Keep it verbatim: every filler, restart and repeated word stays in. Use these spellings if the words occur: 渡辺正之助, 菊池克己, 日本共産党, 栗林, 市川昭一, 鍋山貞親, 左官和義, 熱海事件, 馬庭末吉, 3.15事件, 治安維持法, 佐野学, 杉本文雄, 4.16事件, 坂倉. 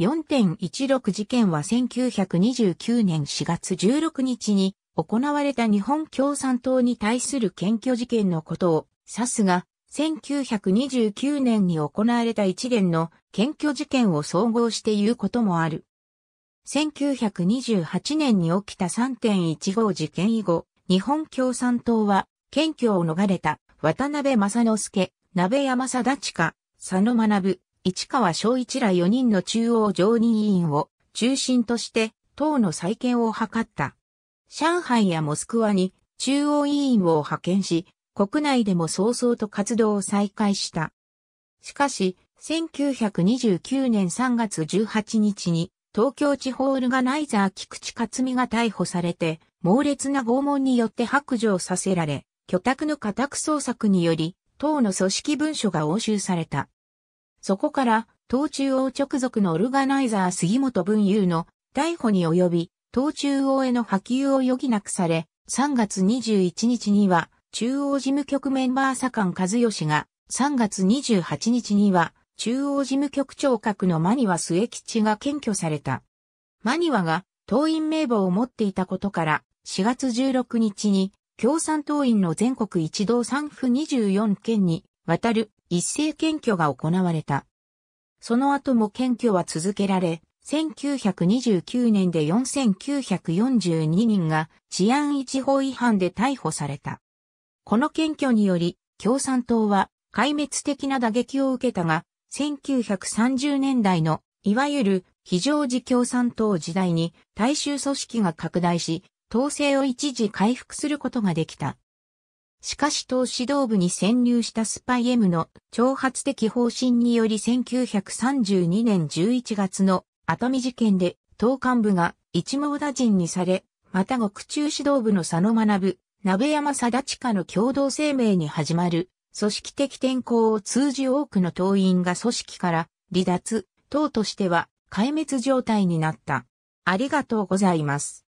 よんてんいちろく 事件はせんきゅうひゃくにじゅうきゅうねんしがつじゅうろくにちに行われた日本共産党に対する検挙事件のことを指すが、せんきゅうひゃくにじゅうきゅうねんに行われた一連の検挙事件を総合して言うこともある。せんきゅうひゃくにじゅうはちねんに起きた さんてんいちご 事件以後、日本共産党は検挙を逃れた渡辺正之助、鍋山貞親、佐野学、市川昭一らよにんの中央常任委員を中心として党の再建を図った。上海やモスクワに中央委員を派遣し、国内でも早々と活動を再開した。しかし、せんきゅうひゃくにじゅうきゅうねんさんがつじゅうはちにちに東京地方オルガナイザー菊池克己が逮捕されて、猛烈な拷問によって白状させられ、居宅の家宅捜索により、党の組織文書が押収された。そこから、党中央直属のオルガナイザー杉本文雄の逮捕に及び、党中央への波及を余儀なくされ、さんがつにじゅういちにちには、中央事務局メンバー左官和義が、さんがつにじゅうはちにちには、中央事務局長格の馬庭末吉が検挙された。馬庭が党員名簿を持っていたことから、しがつじゅうろくにちに、共産党員の全国一同さんふにじゅうよんけんにわたる一斉検挙が行われた。その後も検挙は続けられ、せんきゅうひゃくにじゅうきゅうねんでよんせんきゅうひゃくよんじゅうににんが治安維持法違反で逮捕された。この検挙により、共産党は壊滅的な打撃を受けたが、せんきゅうひゃくさんじゅうねんだいの、いわゆる非常時共産党時代に大衆組織が拡大し、党勢を一時回復することができた。しかし党指導部に潜入したスパイ M の挑発的方針によりせんきゅうひゃくさんじゅうにねんじゅういちがつの熱海事件で党幹部が一網打尽にされ、また獄中指導部の佐野学、鍋山貞親の共同声明に始まる、組織的転向を通じ多くの党員が組織から離脱、党としては壊滅状態になった。ありがとうございます。